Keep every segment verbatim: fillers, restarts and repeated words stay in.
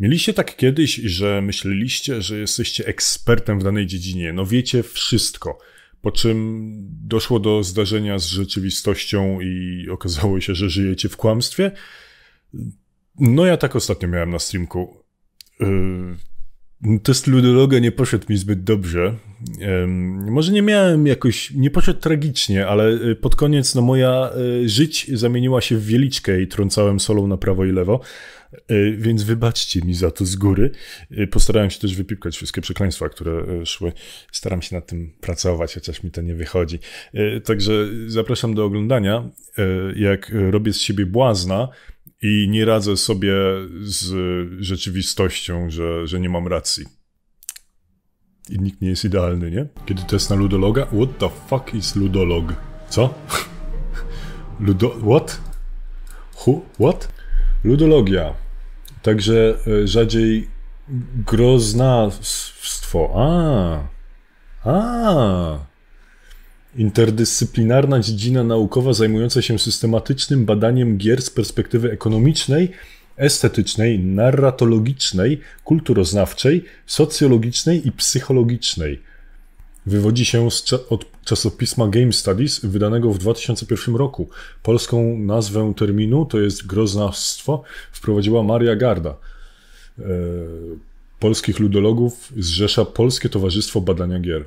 Mieliście tak kiedyś, że myśleliście, że jesteście ekspertem w danej dziedzinie, no wiecie wszystko, po czym doszło do zdarzenia z rzeczywistością i okazało się, że żyjecie w kłamstwie? No ja tak ostatnio miałem na streamku. Yy, test ludologa nie poszedł mi zbyt dobrze. Yy, może nie miałem jakoś, nie poszedł tragicznie, ale pod koniec no moja yy, żyć zamieniła się w wieliczkę i trącałem solą na prawo i lewo. Więc wybaczcie mi za to z góry. Postarałem się też wypipkać wszystkie przekleństwa, które szły. Staram się nad tym pracować, chociaż mi to nie wychodzi. Także zapraszam do oglądania, jak robię z siebie błazna i nie radzę sobie z rzeczywistością, że, że nie mam racji. I nikt nie jest idealny, nie? Kiedy test na ludologa? What the fuck is ludolog? Co? Ludo... What? Who? What? Ludologia. Także rzadziej groznawstwo. A, a, interdyscyplinarna dziedzina naukowa zajmująca się systematycznym badaniem gier z perspektywy ekonomicznej, estetycznej, narratologicznej, kulturoznawczej, socjologicznej i psychologicznej. Wywodzi się z cza od czasopisma Game Studies, wydanego w dwa tysiące pierwszym roku. Polską nazwę terminu, to jest groznawstwo, wprowadziła Maria Garda. Eee, polskich ludologów zrzesza Polskie Towarzystwo Badania Gier.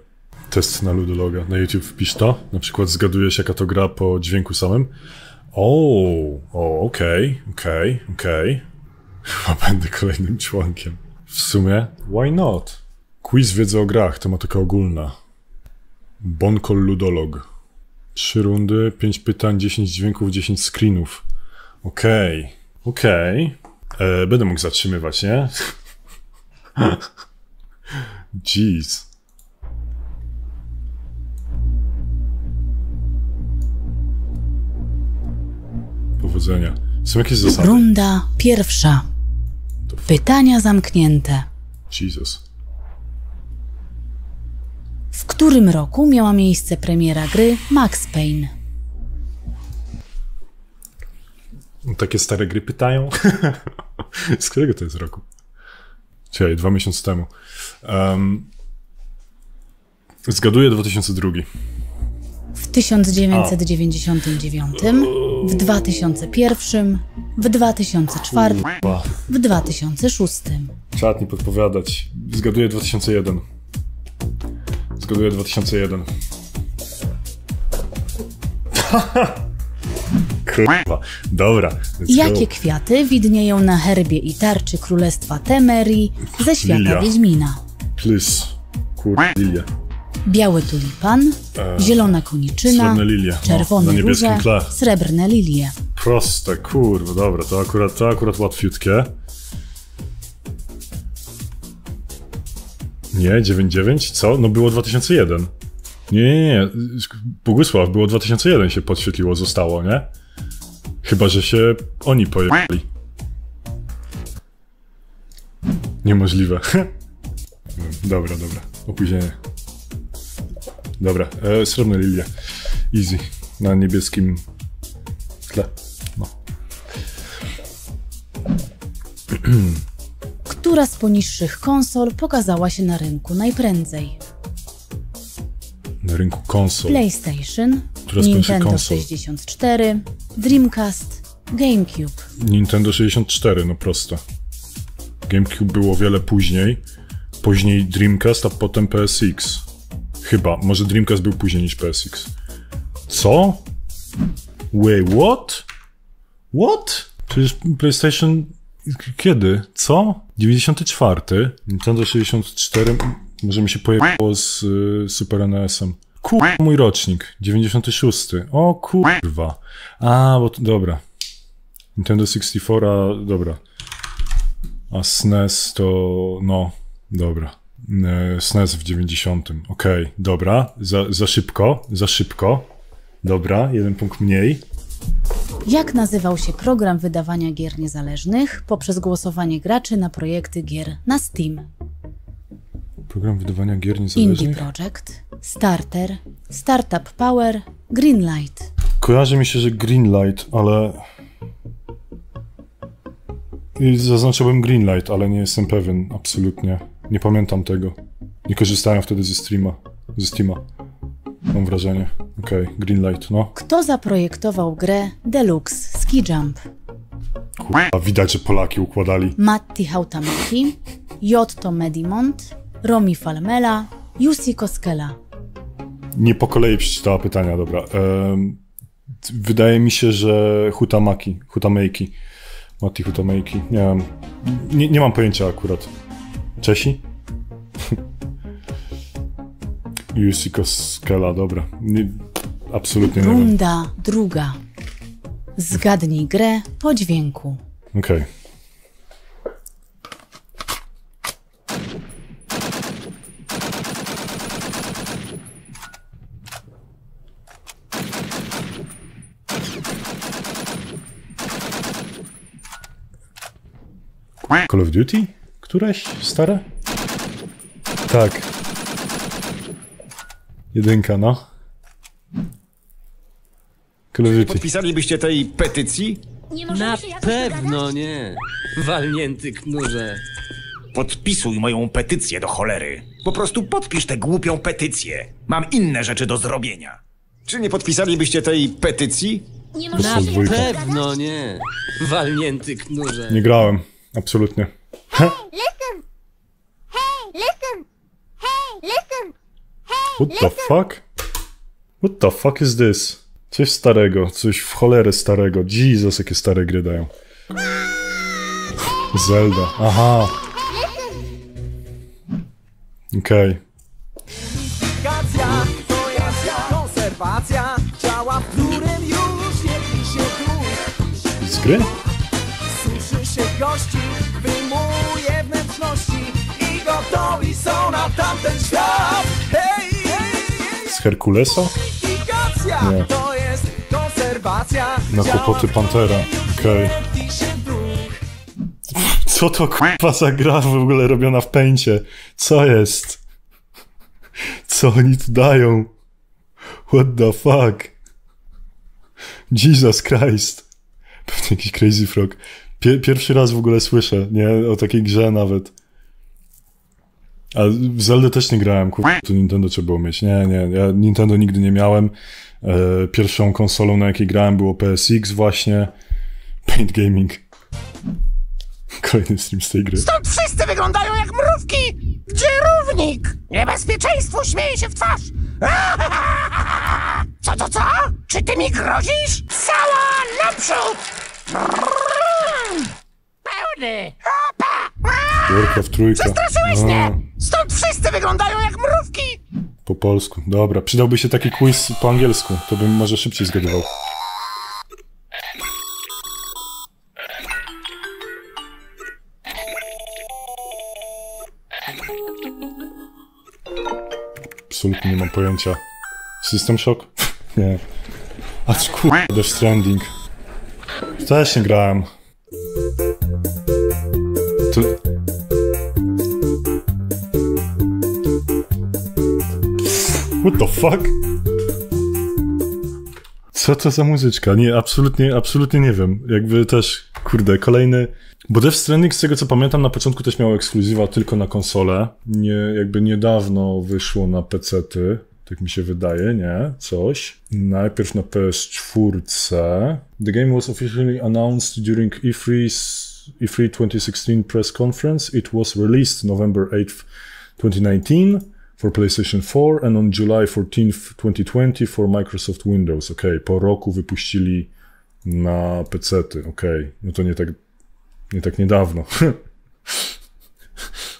Test na ludologa. Na YouTube wpisz to. Na przykład zgadujesz, jaka to gra po dźwięku samym. O, o, okej, okej, okej. Chyba będę kolejnym członkiem. W sumie, why not? Quiz wiedzy o grach, tematyka ogólna. Bonkol ludolog. Trzy rundy, pięć pytań, dziesięć dźwięków, dziesięć screenów. Okej, okay. okej. Okay. Będę mógł zatrzymywać, nie? Jeez. Powodzenia. Są jakieś zasady? Runda pierwsza. Pytania zamknięte. Jesus. W którym roku miała miejsce premiera gry Max Payne? Takie stare gry pytają. Z którego to jest roku? Czyli dwa miesiące temu. Um, zgaduję dwa tysiące drugi. W tysiąc dziewięćset dziewięćdziesiątym dziewiątym, w dwa tysiące pierwszym, w dwa tysiące czwartym, w dwa tysiące szóstym. Trzeba mi podpowiadać. Zgaduję dwa tysiące jeden. Zgaduję dwa tysiące jeden. Kurwa. Dobra. Jakie kwiaty widnieją na herbie i tarczy Królestwa Temerii ze świata Lilia. Wiedźmina? Please. Kurwa, lilia. Biały tulipan, eee, zielona koniczyna, czerwone no, róże, srebrne lilie. Proste, kurwa, dobra, to akurat, to akurat łatwiutkie. Nie, dziewięćdziesiąt dziewięć? Co? No było dwa tysiące jeden. Nie, nie, nie. Bogusław, było dwa tysiące jeden się podświetliło, zostało, nie? Chyba, że się oni pojechali. Niemożliwe. Dobra, dobra. Opóźnienie. Dobra, e, srebrne lilie. Easy. Na niebieskim tle. No. Która z poniższych konsol pokazała się na rynku najprędzej? Na rynku konsol? PlayStation, Nintendo sześćdziesiąt cztery, Dreamcast, Gamecube. Nintendo sześćdziesiąt cztery, no proste. Gamecube było wiele później. Później Dreamcast, a potem P S X. Chyba, może Dreamcast był później niż P S X. Co? Wait, what? What? Przecież PlayStation... Kiedy? Co? dziewięćdziesiąty czwarty, Nintendo sześćdziesiąt cztery, może mi się pojechało z y, Super N E S-em. Kurwa, mój rocznik, dziewięćdziesiąty szósty. O kurwa. A, bo to, dobra. Nintendo sześćdziesiąt cztery, a, dobra. A S N E S to, no, dobra. E, S N E S w dziewięćdziesiątym. Okej, okay, dobra. Za, za szybko, za szybko. Dobra, jeden punkt mniej. Jak nazywał się program wydawania gier niezależnych poprzez głosowanie graczy na projekty gier na Steam? Program wydawania gier niezależnych? Indie Project, Starter, Startup Power, Greenlight. Kojarzy mi się, że Greenlight, ale... I zaznaczyłem Greenlight, ale nie jestem pewien, absolutnie. Nie pamiętam tego. Nie korzystałem wtedy ze streama. Ze Steama. Mam wrażenie. Okej, okay, Greenlight, no. Kto zaprojektował grę Deluxe Ski Jump? Kurwa, widać, że Polaki układali. Matti Hautamäki, Jotto Medimont, Romi Falmela, Jussi Koskela. Nie po kolei przeczytała pytania, dobra. Ehm, wydaje mi się, że Hautamäki. Hautamäki. Matti Hautamäki. Nie wiem. Nie, nie mam pojęcia akurat. Czesi? Jussi Koskela, dobra. Nie, absolutnie nie wiem. Runda druga. Zgadnij grę po dźwięku. Okej. Okay. Call of Duty? Któreś? Stare? Tak. Jedynka, no. Call of Duty. Podpisalibyście tej petycji? Nie możemy na się jakoś pewno dogadać? Nie. Walnięty knurze. Podpisuj moją petycję do cholery. Po prostu podpisz tę głupią petycję. Mam inne rzeczy do zrobienia. Czy nie podpisalibyście tej petycji? Nie możemy na się jakoś pewno dogadać? Nie. Walnięty knurze. Nie grałem. Absolutnie. Hey, listen! Hey, listen! Hey, listen! Hey, what listen. The fuck? What the fuck is this? Coś starego, coś w cholerę starego. Jesus, jakie stare gry dają. Zelda, aha. Okej. Okay. Z gry? Gości, wyjmuje wnętrzności i gotowi są na tamten świat. Hej, hej, hej. Z Herkulesa? Nie. To jest konserwacja. Na kłopoty Pantera. Okej. Okay. Co to k***a za gra w ogóle robiona w Paint'cie? Co jest? Co oni tu dają? What the fuck? Jesus Christ. Pewnie jakiś Crazy Frog. Pierwszy raz w ogóle słyszę, nie? O takiej grze nawet. A w Zeldę też nie grałem, kurwa, to Nintendo trzeba było mieć. Nie, nie, ja Nintendo nigdy nie miałem. E, pierwszą konsolą, na jakiej grałem, było P S X właśnie. Paint Gaming. Kolejny stream z tej gry. Stąd wszyscy wyglądają jak mrówki! Gdzie równik? Niebezpieczeństwo śmieje się w twarz! Co to co? Czy ty mi grozisz? Cała naprzód! Pełny! Opa! Warcraft trójka. Przestraszyłeś mnie! Stąd wszyscy wyglądają jak mrówki! Po polsku. Dobra, przydałby się taki quiz po angielsku. To bym może szybciej zgadywał. Absolutnie nie mam pojęcia. System Shock? Nie. A kurwa, Death Stranding. Też nie grałem. To... What the fuck? Co to za muzyczka? Nie, absolutnie, absolutnie nie wiem. Jakby też, kurde, kolejny... Bo Death Stranding, z tego co pamiętam, na początku też miał ekskluzywa tylko na konsolę. Nie, jakby niedawno wyszło na pecety. Tak mi się wydaje, nie? Coś. Najpierw na P S cztery. The game was officially announced during E three twenty sixteen press conference. It was released November eighth twenty nineteen for PlayStation four and on July fourteenth twenty twenty for Microsoft Windows. Okej, okay. Po roku wypuścili na pecety. Okej, okay. No to nie tak, nie tak niedawno.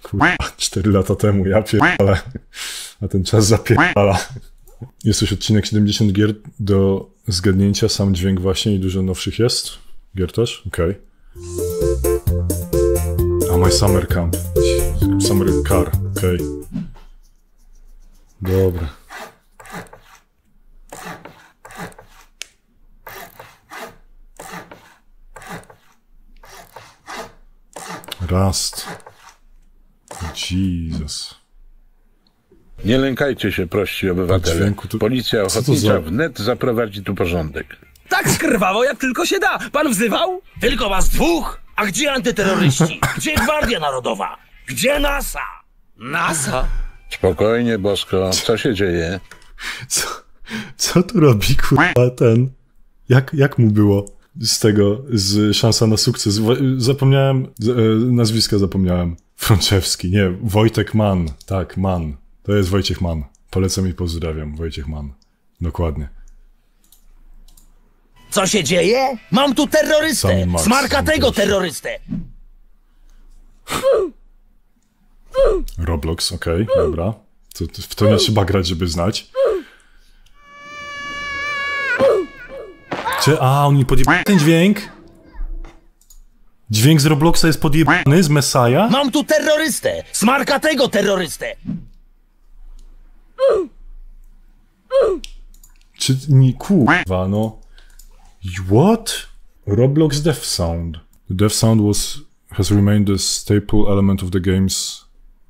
Kurwa, cztery lata temu, ja pierdolę. A ten czas zapierdala. Jest już odcinek siedemdziesiąt gier do zgadnięcia, sam dźwięk właśnie i dużo nowszych jest. Gier też? Okej. Okay. A my summer camp. Summer car, okej. Okay. Dobra. Rust. Jesus. Nie lękajcie się, prości obywatele. Policja ochotnicza wnet zaprowadzi tu porządek. Tak skrwawo, jak tylko się da. Pan wzywał? Tylko was dwóch? A gdzie antyterroryści? Gdzie Gwardia Narodowa? Gdzie NASA? NASA? Spokojnie, Bosko. Co się dzieje? Co, co tu robi, kurwa, ten... Jak, jak mu było z tego, z Szansa na Sukces? Zapomniałem, nazwiska zapomniałem. Frączewski, nie, Wojtek Mann. Tak, Mann. To jest Wojciech Mann. Polecam i pozdrawiam, Wojciech Mann. Dokładnie. Co się dzieje? Mam tu terrorystę! Max, smarkatego terrorystę! Roblox, okej, okay, dobra. To, to, w to nie trzeba grać, żeby znać. Czy, a, on mi podjebał ten dźwięk? Dźwięk z Robloxa jest podjebany z Messiah? Mam tu terrorystę! Smarkatego terrorystę! Czy, nie, kurwa, no... What? Roblox Death Sound. The Death Sound was, has remained a staple element of the game's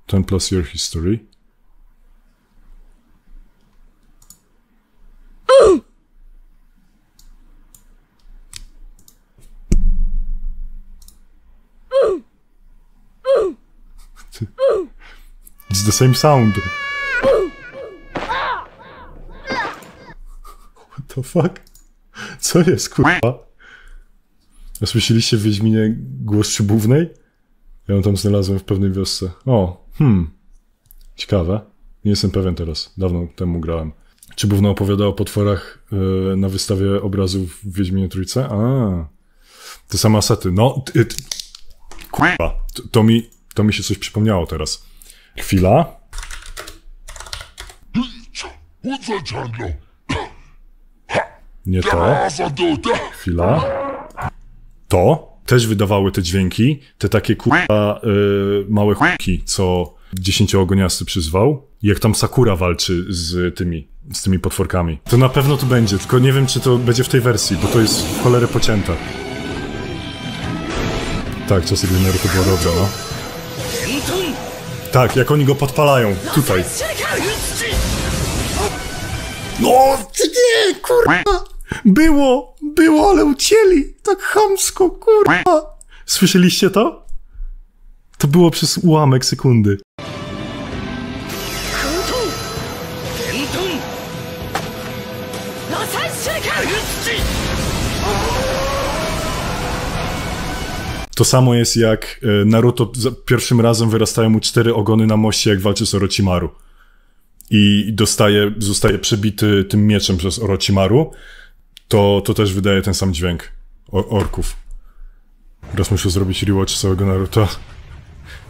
ten plus year history. It's the same sound. What the fuck? Co jest, kurwa? Słyszeliście w Wiedźminie głos Szybównej? Ja ją tam znalazłem w pewnej wiosce. O, hmm. Ciekawe. Nie jestem pewien teraz. Dawno temu grałem. Szybówna opowiadała o potworach yy, na wystawie obrazów w Wiedźminie Trójce? A, te same asety. No, ty, ty. Kurwa. To, to, mi, to mi się coś przypomniało teraz. Chwila. Nie to. Chwila. To. Też wydawały te dźwięki. Te takie kurwa yy, małe chłopki, co dziesięciogoniasty przyzwał. Jak tam Sakura walczy z tymi, z tymi potworkami. To na pewno to będzie, tylko nie wiem, czy to będzie w tej wersji, bo to jest w cholerę pocięte. Tak, czasy genery to było dobrze, no. Tak, jak oni go podpalają. Tutaj. No, nie, kurwa! Było, było, ale ucięli! Tak chamsko, kurwa! Słyszeliście to? To było przez ułamek sekundy. To samo jest jak Naruto za pierwszym razem wyrastają mu cztery ogony na moście, jak walczy z Orochimaru. I dostaje, zostaje przebity tym mieczem przez Orochimaru, to, to też wydaje ten sam dźwięk or orków. Teraz muszę zrobić rewatch całego Naruto.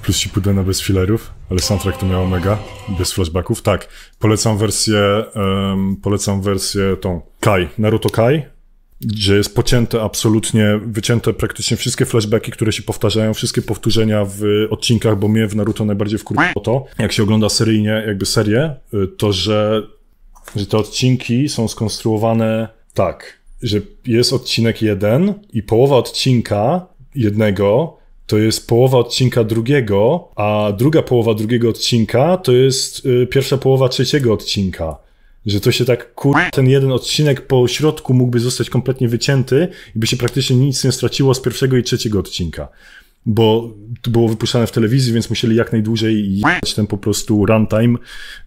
Plus ci pójdę na bez filerów, ale soundtrack to miał mega, bez flashbacków. Tak, polecam wersję, um, polecam wersję tą Kai, Naruto Kai, gdzie jest pocięte absolutnie, wycięte praktycznie wszystkie flashbacki, które się powtarzają, wszystkie powtórzenia w odcinkach, bo mnie w Naruto najbardziej wkurwiło to, jak się ogląda seryjnie, jakby serię, to, że, że te odcinki są skonstruowane tak, że jest odcinek jeden i połowa odcinka jednego to jest połowa odcinka drugiego, a druga połowa drugiego odcinka to jest y, pierwsza połowa trzeciego odcinka. Że to się tak, kur... ten jeden odcinek po środku mógłby zostać kompletnie wycięty i by się praktycznie nic nie straciło z pierwszego i trzeciego odcinka. Bo to było wypuszczane w telewizji, więc musieli jak najdłużej jechać ten po prostu runtime,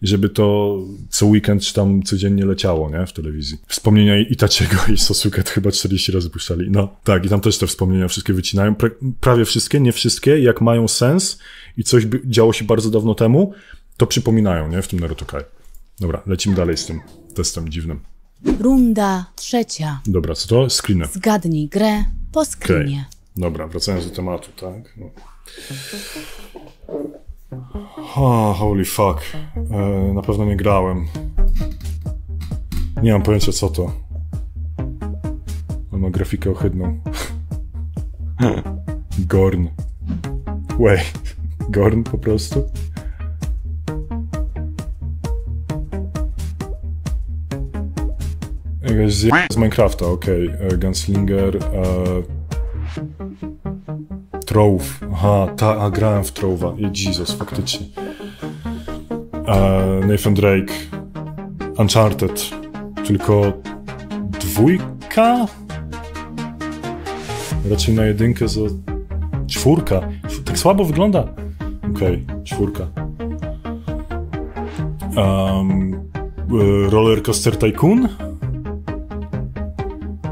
żeby to co weekend czy tam codziennie leciało, nie? W telewizji. Wspomnienia Itachiego i Sasuke to chyba czterdzieści razy puszczali. No tak, i tam też te wspomnienia wszystkie wycinają. Pra prawie wszystkie, nie wszystkie, jak mają sens i coś by działo się bardzo dawno temu, to przypominają, nie? W tym Naruto Kai. Dobra, lecimy dalej z tym testem dziwnym. Runda trzecia. Dobra, co to? Screeny. Zgadnij grę po screenie. Okay. Dobra, wracając do tematu, tak? No. Oh, holy fuck. E, na pewno nie grałem. Nie mam pojęcia, co to. Mam grafikę ohydną. Gorn. Wait. Gorn po prostu? Z Minecrafta, okej. Okay. Gunslinger. E... Trove. Aha, ta, a grałem w Trove'a. I Jesus, faktycznie. E... Nathan Drake. Uncharted. Tylko dwójka? Raczej na jedynkę za Czwórka. Tak słabo wygląda. Okej, okay, czwórka. Um, roller Coaster Tycoon?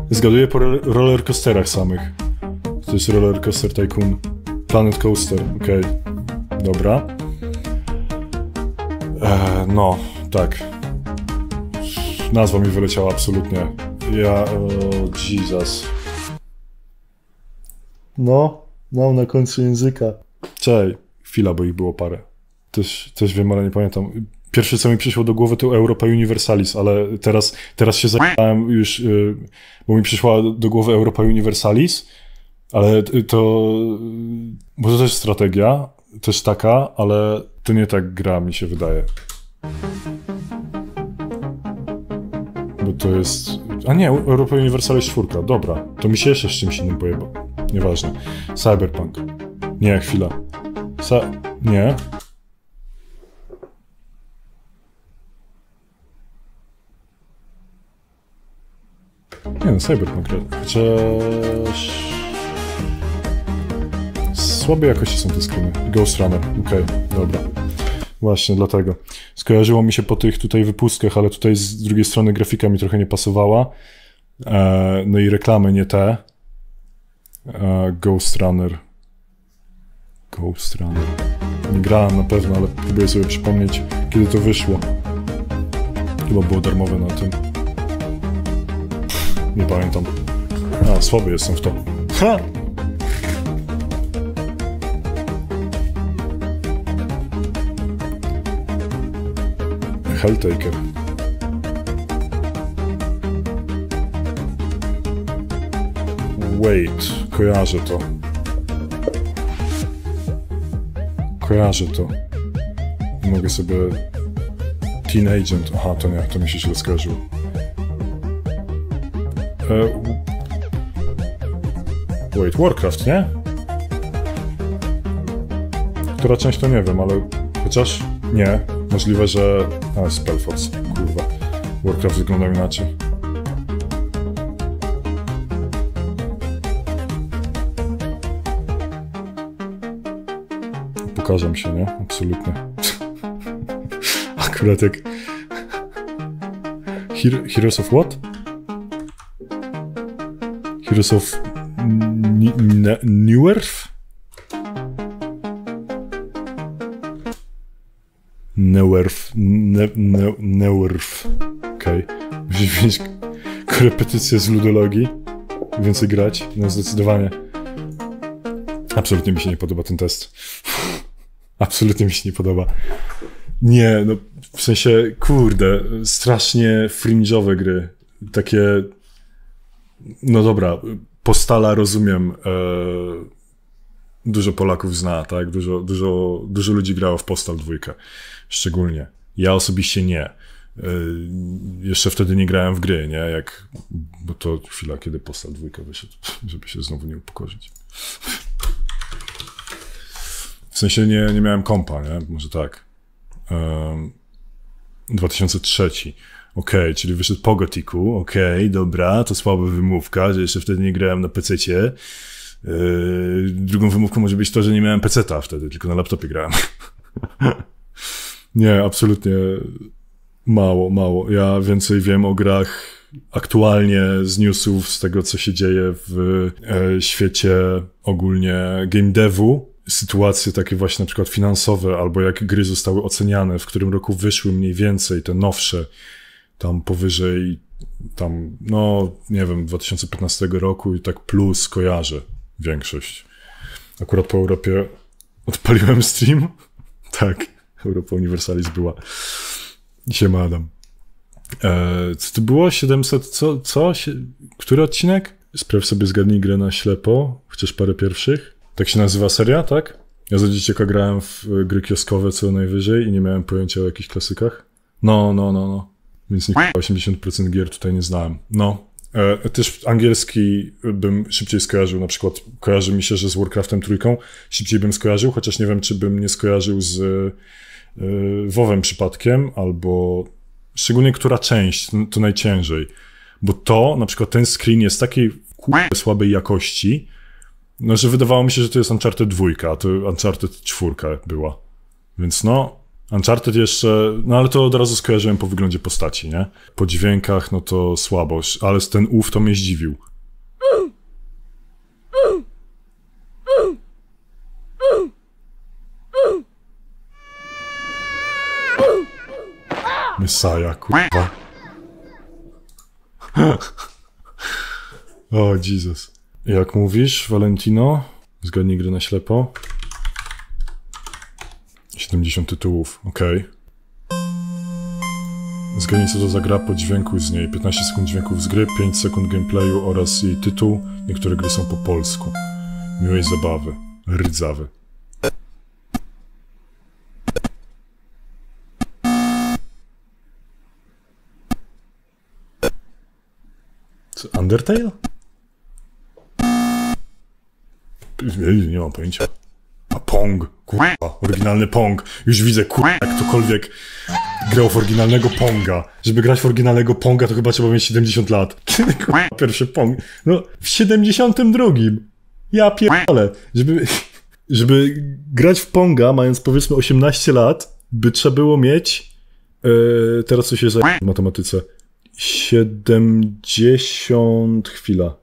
Zgaduję po roller coasterach samych. To jest Roller Coaster Tycoon. Planet Coaster, okej. Okay. Dobra. E, no, tak. Nazwa mi wyleciała absolutnie. Ja... Oh, Jesus. No, mam na końcu języka. Czej, chwila, bo ich było parę. Też, też wiem, ale nie pamiętam. Pierwsze, co mi przyszło do głowy, to Europa Universalis, ale teraz, teraz się zajmowałem już, yy, bo mi przyszła do głowy Europa Universalis, ale to... Bo to też strategia, też taka, ale to nie tak gra, mi się wydaje. Bo to jest... A nie, Europa Universalis cztery, dobra. To mi się jeszcze z czymś innym pojebał. Nieważne. Cyberpunk. Nie, chwila. Sa... Nie. Nie no, Cyberpunk. Chociaż... Słabej jakości są te screeny. Ghost Runner. Okej, okay, dobra. Właśnie, dlatego. Skojarzyło mi się po tych tutaj wypustkach, ale tutaj z drugiej strony grafika mi trochę nie pasowała. E, no i reklamy nie te. E, Ghost Runner. Ghost Runner. Nie grałem na pewno, ale próbuję sobie przypomnieć, kiedy to wyszło. Chyba było darmowe na tym. Pff, nie pamiętam. A, słaby jestem w to. Ha! Helltaker. Wait, kojarzę to. Kojarzę to. Mogę sobie... Teen Agent. Aha, to nie, to mi się źle skojarzyło. E... Wait, Warcraft, nie? Która część to nie wiem, ale... Chociaż... Nie. Możliwe, że... A, Spellforce, kurwa. Warcraft wyglądał inaczej. Pokażę się, nie? Absolutnie. Akurat jak... Her Heroes of what? Heroes of... New Earth? Neuerf, ne, ne, neuerf. Okej. Okay. Musisz mieć korepetycję z ludologii. Więcej grać. No zdecydowanie. Absolutnie mi się nie podoba ten test. Absolutnie mi się nie podoba. Nie, no w sensie, kurde, strasznie fringe'owe gry. Takie... No dobra, Postala rozumiem. Eee... Dużo Polaków zna, tak? Dużo, dużo, dużo ludzi grało w Postal dwójkę. Szczególnie. Ja osobiście nie. Yy, jeszcze wtedy nie grałem w gry, nie? Jak, bo to chwila, kiedy Postal dwójka wyszedł, żeby się znowu nie upokorzyć. W sensie nie, nie miałem kompa, nie? Może tak. Yy, dwa tysiące trzeci. Okej, okay, czyli wyszedł po Gothicu. Okej, okay, dobra, to słaba wymówka, że jeszcze wtedy nie grałem na pececie. Yy, drugą wymówką może być to, że nie miałem peceta wtedy, tylko na laptopie grałem. Nie, absolutnie mało, mało. Ja więcej wiem o grach aktualnie z newsów, z tego, co się dzieje w e, świecie ogólnie game devu. Sytuacje takie właśnie na przykład finansowe, albo jak gry zostały oceniane, w którym roku wyszły mniej więcej te nowsze, tam powyżej, tam, no, nie wiem, dwa tysiące piętnastego roku i tak plus kojarzę. Większość. Akurat po Europie odpaliłem stream. Tak, Europa Universalis była. Siema Adam. Eee, co to było? siedemset... Co? co? Sie... Który odcinek? Sprawdź sobie, zgadnij grę na ślepo. Chociaż parę pierwszych. Tak się nazywa seria, tak? Ja za dzieciaka grałem w gry kioskowe co najwyżej i nie miałem pojęcia o jakichś klasykach. No, no, no, no. Więc nie osiemdziesiąt procent gier tutaj nie znałem. No. E, też angielski bym szybciej skojarzył, na przykład kojarzy mi się, że z Warcraftem trójką szybciej bym skojarzył, chociaż nie wiem, czy bym nie skojarzył z e, WoWem przypadkiem, albo szczególnie która część, to najciężej, bo to, na przykład ten screen jest takiej k***e słabej jakości, No, że wydawało mi się, że to jest Uncharted dwa, a to Uncharted cztery była. Więc no, Uncharted jeszcze... No, ale to od razu skojarzyłem po wyglądzie postaci, nie? Po dźwiękach, no to słabość. Ale ten ów to mnie zdziwił. Mysaja, kurwa. O, oh, Jesus. Jak mówisz, Valentino? Zgadnij gry na ślepo. siedemdziesiąt tytułów, okej. Okay. Zgadnij, co to za gra po dźwięku z niej. piętnaście sekund dźwięków z gry, pięć sekund gameplayu oraz jej tytuł. Niektóre gry są po polsku. Miłej zabawy. Rdzawy. Co, Undertale? Nie, nie mam pojęcia. A Pong, kurwa, oryginalny Pong. Już widzę, kurwa, jak ktokolwiek grał w oryginalnego Ponga. Żeby grać w oryginalnego Ponga, to chyba trzeba mieć siedemdziesiąt lat. Kiedy, kurwa, pierwszy Pong? No, w siedemdziesiątym drugim. Ja pierdolę. Żeby, żeby grać w Ponga, mając powiedzmy osiemnaście lat, by trzeba było mieć... Yy, teraz co się zajmuje w matematyce? siedemdziesiąt... chwila.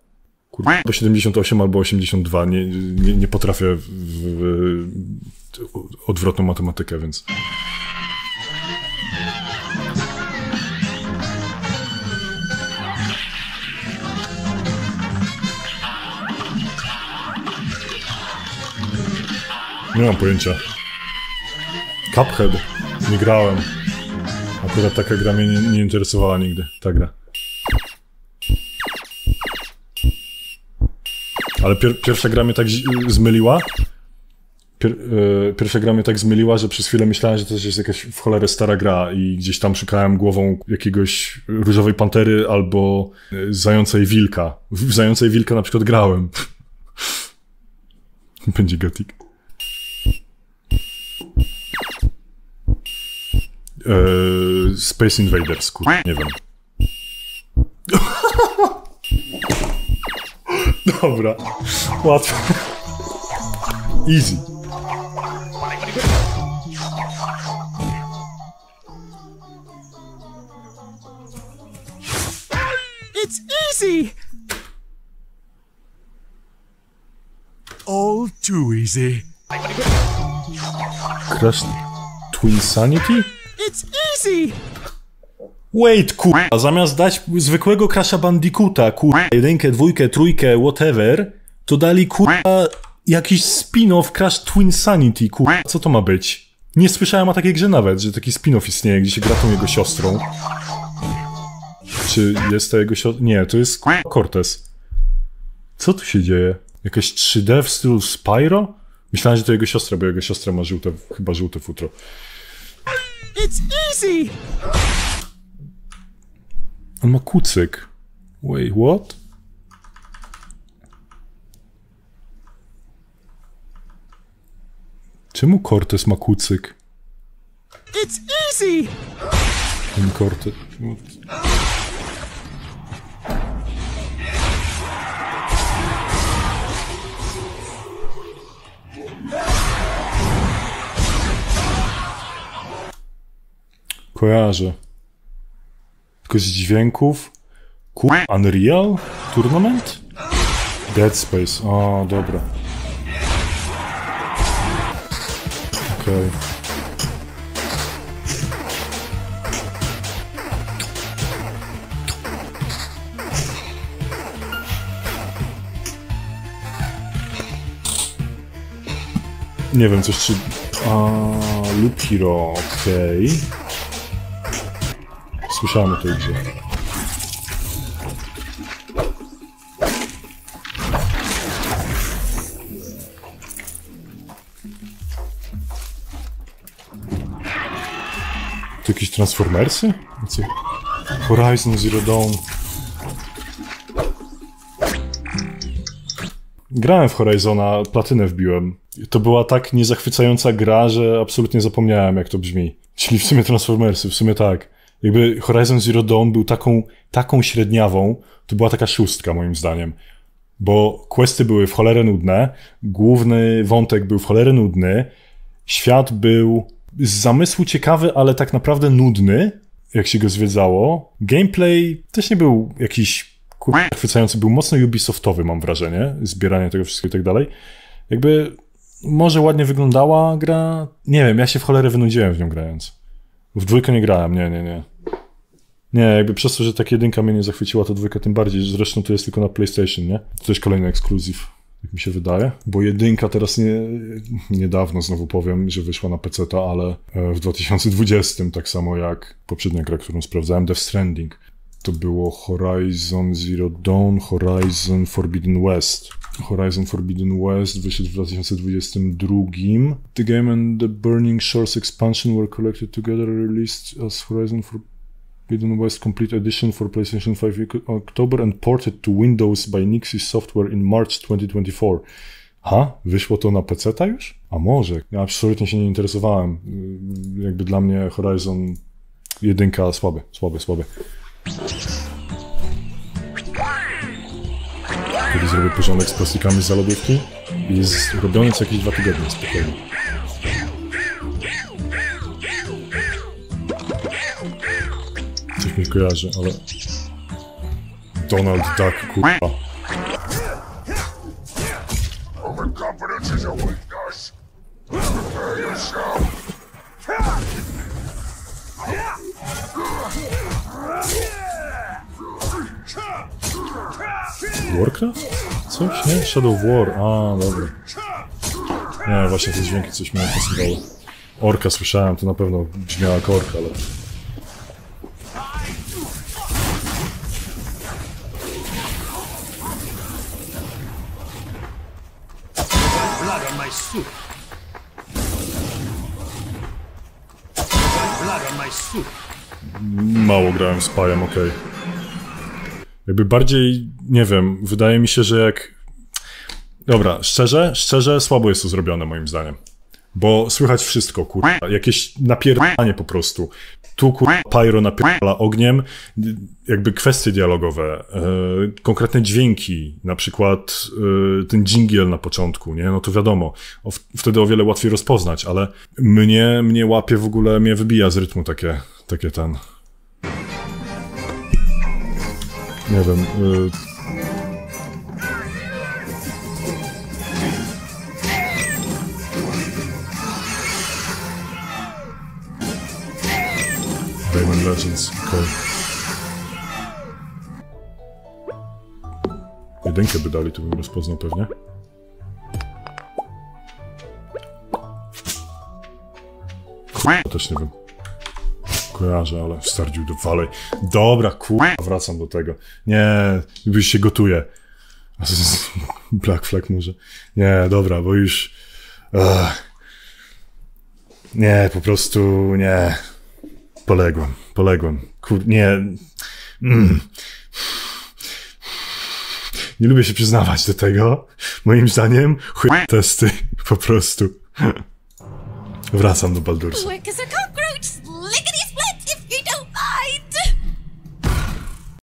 Kurwa, bo siedemdziesiąt osiem albo osiemdziesiąt dwa, nie, nie, nie potrafię w, w, odwrotną matematykę, więc... Nie mam pojęcia. Cuphead. Nie grałem. Akurat taka gra mnie nie, nie interesowała nigdy, ta gra. Ale pier pierwsza gra mnie tak zmyliła, pier yy, pierwsza gra mnie tak zmyliła, że przez chwilę myślałem, że to jest jakaś w cholerę stara gra i gdzieś tam szukałem głową jakiegoś różowej pantery albo yy, zającej wilka. W zającej wilka na przykład grałem. Będzie Gothic. Yy, Space Invaders, kurwa, nie wiem. Dobra, łatwo. Easy. It's easy. All too easy. Crash Twinsanity? It's easy. Wait, kurwa, zamiast dać zwykłego Crasha Bandicoota, kurwa, jedynkę, dwójkę, trójkę, whatever, to dali, kurwa, jakiś spin-off Crash Twinsanity, kurwa, co to ma być? Nie słyszałem o takiej grze nawet, że taki spin-off istnieje, gdzie się gra tą jego siostrą. Czy jest to jego siostra? Nie, to jest, kurwa, Cortez. Co tu się dzieje? Jakieś trzy D w stylu Spyro? Myślałem, że to jego siostra, bo jego siostra ma żółte, chyba żółte futro. It's easy! On ma kucyk. Wait, what? Czemu Cortez ma kucyk? It's easy! Ten Cortez... Kojarzę. Tylko z dźwięków. Kur... Unreal? Tournament? Dead Space. O, dobra. Okej. Okay. Nie wiem, coś czy... A, Loop Hero, okej. Okay. Słyszałem o tej grze. To jakieś Transformersy? Co? Horizon Zero Dawn. Grałem w Horizona, platynę wbiłem. To była tak niezachwycająca gra, że absolutnie zapomniałem, jak to brzmi. Czyli w sumie Transformersy, w sumie tak. Jakby Horizon Zero Dawn był taką, taką średniawą, to była taka szóstka moim zdaniem. bo questy były w cholerę nudne, główny wątek był w cholerę nudny, świat był z zamysłu ciekawy, ale tak naprawdę nudny, jak się go zwiedzało. Gameplay też nie był jakiś chwycający, był mocno Ubisoftowy, mam wrażenie, zbieranie tego wszystkiego i tak dalej. Jakby może ładnie wyglądała gra, nie wiem, ja się w cholerę wynudziłem w nią grając. W dwójkę nie grałem, nie, nie, nie. Nie, jakby przez to, że tak jedynka mnie nie zachwyciła, to dwójka tym bardziej. Zresztą to jest tylko na PlayStation, nie? To też kolejny ekskluzyw, jak mi się wydaje. Bo jedynka teraz nie... Niedawno znowu powiem, że wyszła na peceta, ale w dwa tysiące dwudziestym, tak samo jak poprzednia gra, którą sprawdzałem, Death Stranding. To było Horizon Zero Dawn, Horizon Forbidden West. Horizon Forbidden West wyszedł w dwa tysiące dwudziestym drugim. The Game and the Burning Shores Expansion were collected together, released as Horizon Forbidden West Complete Edition for PlayStation pięć in October and ported to Windows by Nixie Software in March dwa tysiące dwudziestego czwartego. Ha? Wyszło to na peceta już? A może? Ja absolutnie się nie interesowałem. Jakby dla mnie Horizon jedynka słaby, słaby, słaby. Kiedy zrobię porządek z plastikami z zalodówki i jest robiony co jakieś dwa tygodnie, spokojnie. Coś mi kojarzy, ale... Donald Duck, kurwa. Warcraft? Coś? Nie? Shadow War. A, dobra. Nie, właśnie te dźwięki coś mnie pasowały. Orka słyszałem, to na pewno brzmiała jak orka, ale... Mało grałem z pajem, okej. Okay. Jakby bardziej, nie wiem, wydaje mi się, że jak... Dobra, szczerze, szczerze, słabo jest to zrobione moim zdaniem. Bo słychać wszystko, kurwa, jakieś napierdanie po prostu. Tu, kurwa, Pyro napierdala ogniem, jakby kwestie dialogowe, yy, konkretne dźwięki, na przykład yy, ten dżingiel na początku, nie? No to wiadomo, o, wtedy o wiele łatwiej rozpoznać, ale mnie, mnie łapie w ogóle, mnie wybija z rytmu takie, takie ten... Nie wiem... Yy... Rayman Legends, okej. Okay. Jedynkę by dali, to bym rozpoznał pewnie. Kurwa, też nie wiem. Kojarzę, ale wstardził do walej. Dobra, kurwa, wracam do tego. Nie, już się gotuje. Black Flag może. Nie, dobra, bo już... Ach. Nie, po prostu nie. Poległem, poległem. Kur... nie. Mm. Nie lubię się przyznawać do tego. Moim zdaniem chuj testy, po prostu. Wracam do Baldursa.